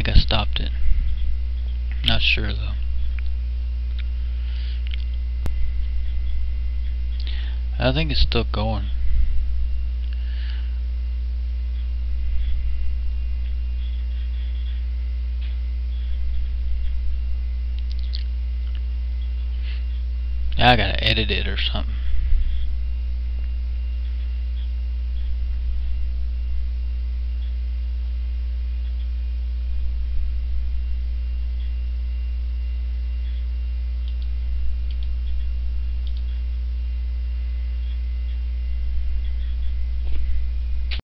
think I stopped it. Not sure though. I think it's still going. I gotta edit it or something.